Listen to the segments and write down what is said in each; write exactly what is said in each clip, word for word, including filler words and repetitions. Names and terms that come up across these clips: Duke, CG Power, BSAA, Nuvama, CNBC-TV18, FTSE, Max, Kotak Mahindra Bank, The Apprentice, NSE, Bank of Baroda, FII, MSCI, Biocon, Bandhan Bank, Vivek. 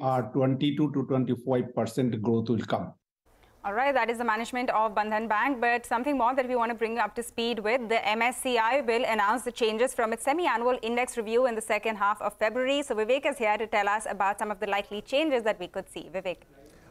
uh, twenty-two to twenty-five percent growth will come. All right, that is the management of Bandhan Bank. But something more that we want to bring up to speed with, the M S C I will announce the changes from its semi-annual index review in the second half of February. So Vivek is here to tell us about some of the likely changes that we could see. Vivek.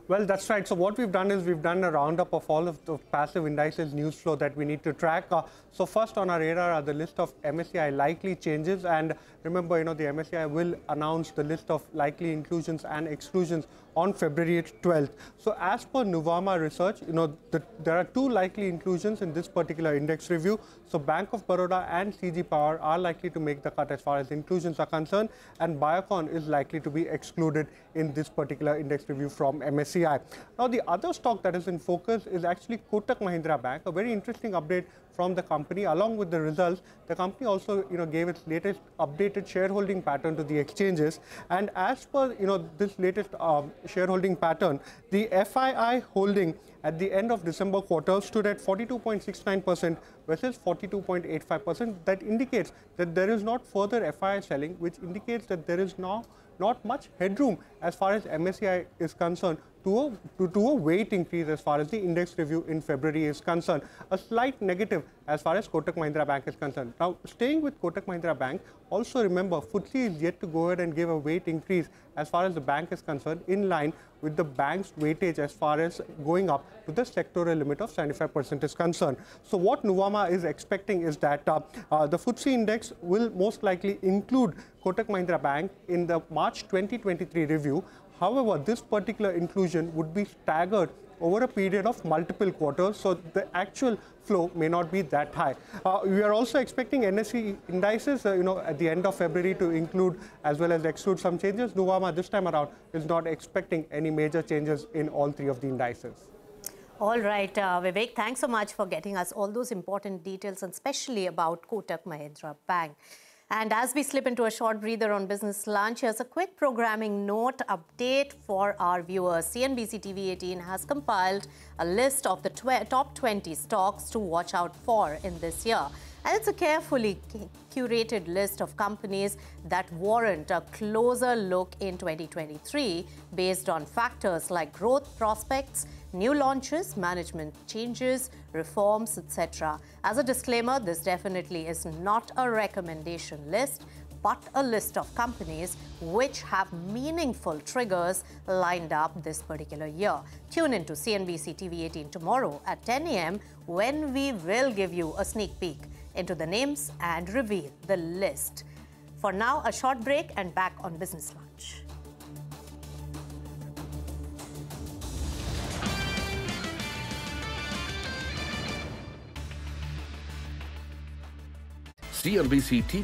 Well, that's right. So what we've done is we've done a roundup of all of the passive indices news flow that we need to track. Uh, so first on our radar are the list of M S C I likely changes. And remember, you know, the M S C I will announce the list of likely inclusions and exclusions on February twelfth. So as per Nuvama research, you know, the, there are two likely inclusions in this particular index review. So Bank of Baroda and C G Power are likely to make the cut as far as inclusions are concerned, and Biocon is likely to be excluded in this particular index review from M S C I. Now the other stock that is in focus is actually Kotak Mahindra Bank, a very interesting update from the company. Along with the results, the company also, you know, gave its latest updated shareholding pattern to the exchanges. And as per, you know, this latest uh, shareholding pattern, the F I I holding at the end of December quarter stood at forty-two point six nine percent versus forty-two point eight five percent. That indicates that there is not further F I I selling, which indicates that there is now not much headroom as far as M S C I is concerned to a, to, to a weight increase as far as the index review in February is concerned. A slight negative as far as Kotak Mahindra Bank is concerned. Now, staying with Kotak Mahindra Bank, also remember F T S E is yet to go ahead and give a weight increase as far as the bank is concerned, in line with the bank's weightage as far as going up to the sectoral limit of seventy-five percent is concerned. So what Nuvama is expecting is that uh, uh, the F T S E index will most likely include Kotak Mahindra Bank in the March twenty twenty-three review. However, this particular inclusion would be staggered over a period of multiple quarters, so the actual flow may not be that high. Uh, we are also expecting N S E indices, uh, you know, at the end of February to include as well as exclude some changes. Nuvama this time around is not expecting any major changes in all three of the indices. All right, uh, Vivek, thanks so much for getting us all those important details, and especially about Kotak Mahindra Bank. And as we slip into a short breather on Business Lunch, here's a quick programming note update for our viewers. C N B C T V eighteen has compiled a list of the top twenty stocks to watch out for in this year. And it's a carefully curated list of companies that warrant a closer look in twenty twenty-three based on factors like growth prospects, new launches, management changes, reforms, et cetera. As a disclaimer, this definitely is not a recommendation list, but a list of companies which have meaningful triggers lined up this particular year. Tune in to C N B C T V eighteen tomorrow at ten A M when we will give you a sneak peek into the names and reveal the list. For now, a short break and back on Business Lunch. C N B C T V.